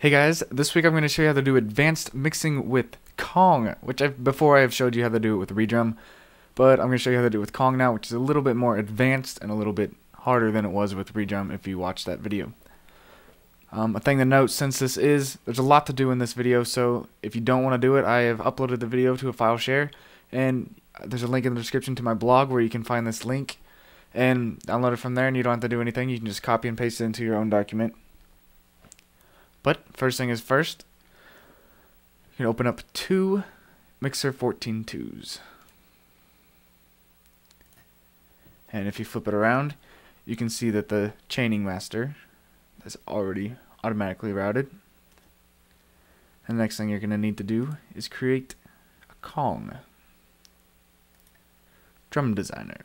Hey guys, this week I'm going to show you how to do advanced mixing with Kong, which before I've showed you how to do it with ReDrum, but I'm going to show you how to do it with Kong now, which is a little bit more advanced and a little bit harder than it was with ReDrum if you watched that video. A thing to note, since there's a lot to do in this video, so if you don't want to do it, I have uploaded the video to a file share, and there's a link in the description to my blog where you can find this link and download it from there, and you don't have to do anything. You can just copy and paste it into your own document. But first thing is first, you can open up two Mixer 14.2s. And if you flip it around, you can see that the Chaining Master is already automatically routed. And the next thing you're going to need to do is create a Kong drum designer.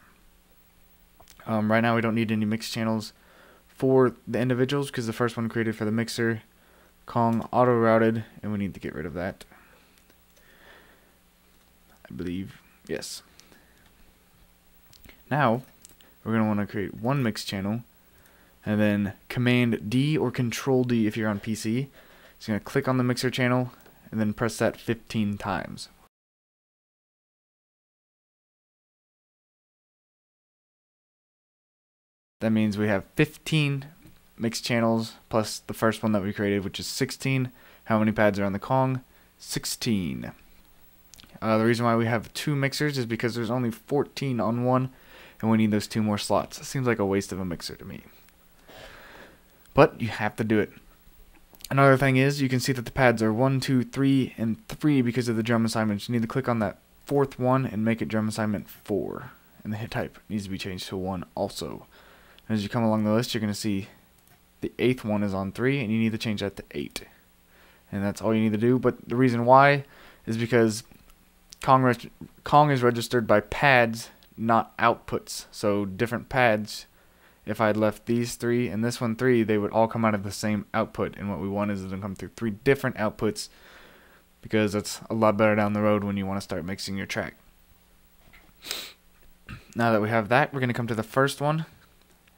Right now we don't need any mix channels for the individuals because the first one created for the mixer Kong auto-routed, and we need to get rid of that, I believe. Yes. Now, we're going to want to create one mix channel, and then Command D or Control D if you're on PC. It's going to click on the mixer channel, and then press that 15 times. That means we have 15 mix channels plus the first one that we created, which is 16. How many pads are on the Kong? 16. The reason why we have two mixers is because there's only 14 on one, and we need those two more slots. It seems like a waste of a mixer to me, but you have to do it. Another thing is you can see that the pads are 1, 2, 3, and 3 because of the drum assignments. You need to click on that fourth one and make it drum assignment 4, and the hit type needs to be changed to 1 also. And as you come along the list, you're going to see the 8th one is on 3, and you need to change that to 8. And that's all you need to do. But the reason why is because Kong is registered by pads, not outputs. So different pads, if I had left these 3 and this one 3, they would all come out of the same output. And what we want is it to come through 3 different outputs, because that's a lot better down the road when you want to start mixing your track. Now that we have that, we're going to come to the first one,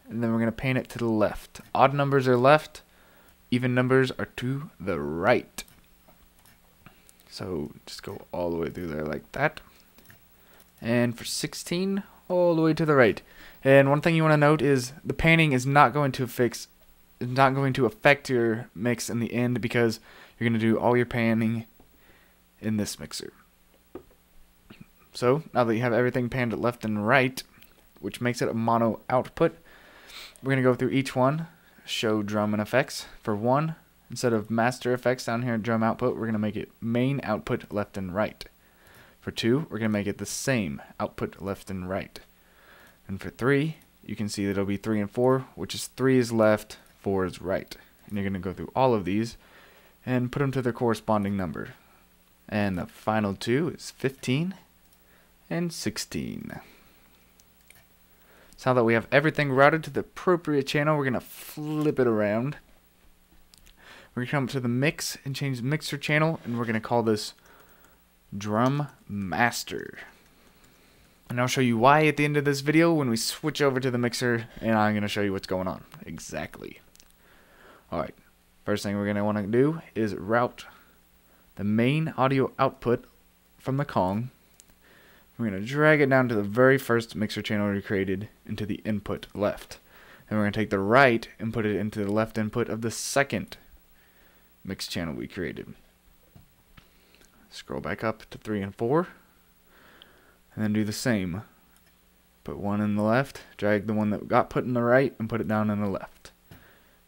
and then we're going to pan it to the left. Odd numbers are left, even numbers are to the right. So just go all the way through there like that. And for 16, all the way to the right. And one thing you want to note is the panning is not going to affect your mix in the end, because you're going to do all your panning in this mixer. So now that you have everything panned left and right, which makes it a mono output, we're going to go through each one, show drum and effects. For one, instead of master effects down here, drum output, we're going to make it main output left and right. For 2, we're going to make it the same output left and right. And for 3, you can see that it'll be 3 and 4, which is 3 is left, 4 is right. And you're going to go through all of these and put them to their corresponding number. And the final 2 is 15 and 16. So now that we have everything routed to the appropriate channel, we're going to flip it around. We're going to come up to the mix and change the mixer channel, and we're going to call this Drum Master. And I'll show you why at the end of this video when we switch over to the mixer, and I'm going to show you what's going on exactly. Alright, first thing we're going to want to do is route the main audio output from the Kong. We're going to drag it down to the very first mixer channel we created into the input left. And we're going to take the right and put it into the left input of the second mix channel we created. Scroll back up to 3 and 4. And then do the same. Put one in the left, drag the one that got put in the right and put it down in the left.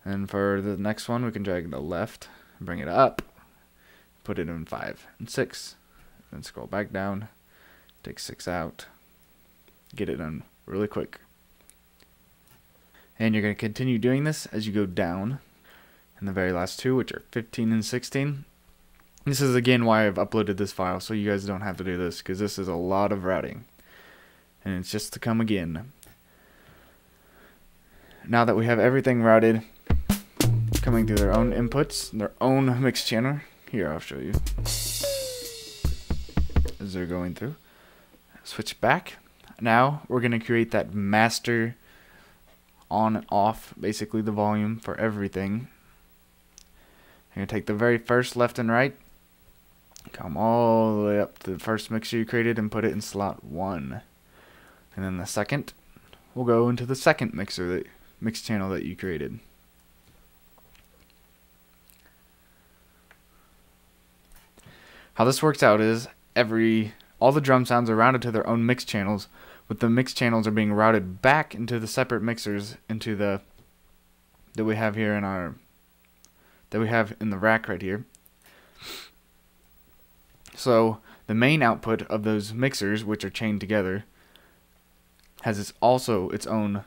And for the next one, we can drag the left, bring it up, put it in 5 and 6. Then scroll back down. Take 6 out, get it done really quick. And you're going to continue doing this as you go down, and the very last 2, which are 15 and 16. This is again why I've uploaded this file, so you guys don't have to do this, because this is a lot of routing, and it's just to come again. Now that we have everything routed, coming through their own inputs, their own mix channel. Here, I'll show you as they're going through. Switch back. Now we're going to create that master on and off, basically the volume for everything. You're going to take the very first left and right, come all the way up to the first mixer you created and put it in slot 1. And then the second will go into the second mixer, that mix channel that you created. How this works out is all the drum sounds are routed to their own mix channels, but the mix channels are being routed back into the separate mixers into the that we have in the rack right here. So the main output of those mixers, which are chained together, has also its own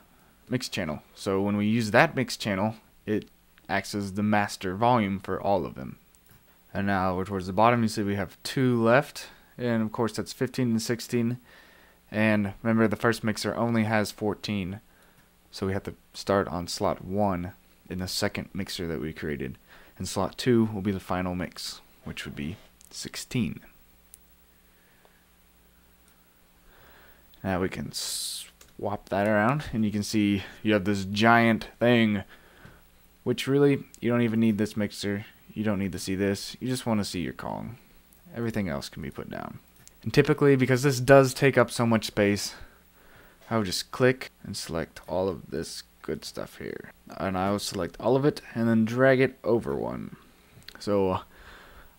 mix channel. So when we use that mix channel, it acts as the master volume for all of them. And now we're towards the bottom. You see we have 2 left, and of course that's 15 and 16. And remember, the first mixer only has 14, so we have to start on slot 1 in the second mixer that we created. And slot 2 will be the final mix, which would be 16. Now we can swap that around, and you can see you have this giant thing, which really, you don't even need this mixer. You don't need to see this. You just want to see your Kong. Everything else can be put down. And typically, because this does take up so much space, I would just click and select all of this good stuff here. And I will select all of it and then drag it over 1. So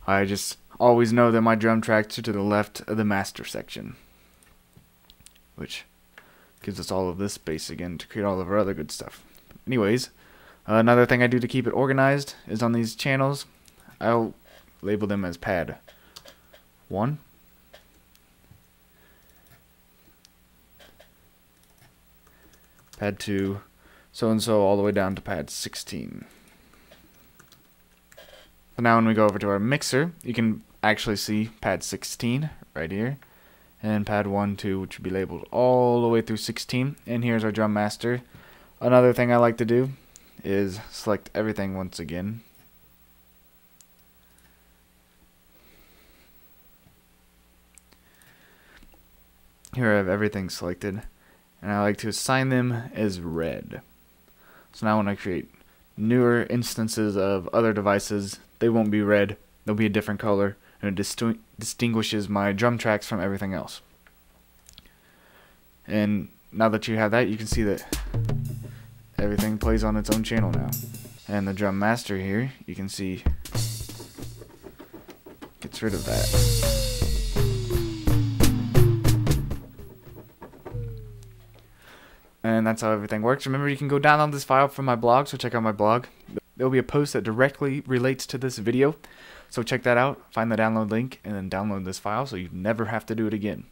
I just always know that my drum tracks are to the left of the master section, which gives us all of this space again to create all of our other good stuff. Anyways, another thing I do to keep it organized is on these channels, I'll label them as pad 1. Pad 2, so-and-so, all the way down to pad 16. So now when we go over to our mixer, you can actually see pad 16 right here, and pad 1, 2, which would be labeled all the way through 16, and here's our drum master. Another thing I like to do is select everything once again. Here I have everything selected, and I like to assign them as red. So now when I create newer instances of other devices, they won't be red, they'll be a different color, and it distinguishes my drum tracks from everything else. And now that you have that, you can see that everything plays on its own channel now. And the drum master here, you can see, gets rid of that. And that's how everything works. Remember, you can go download this file from my blog, so check out my blog. There will be a post that directly relates to this video, so check that out. Find the download link and then download this file so you never have to do it again.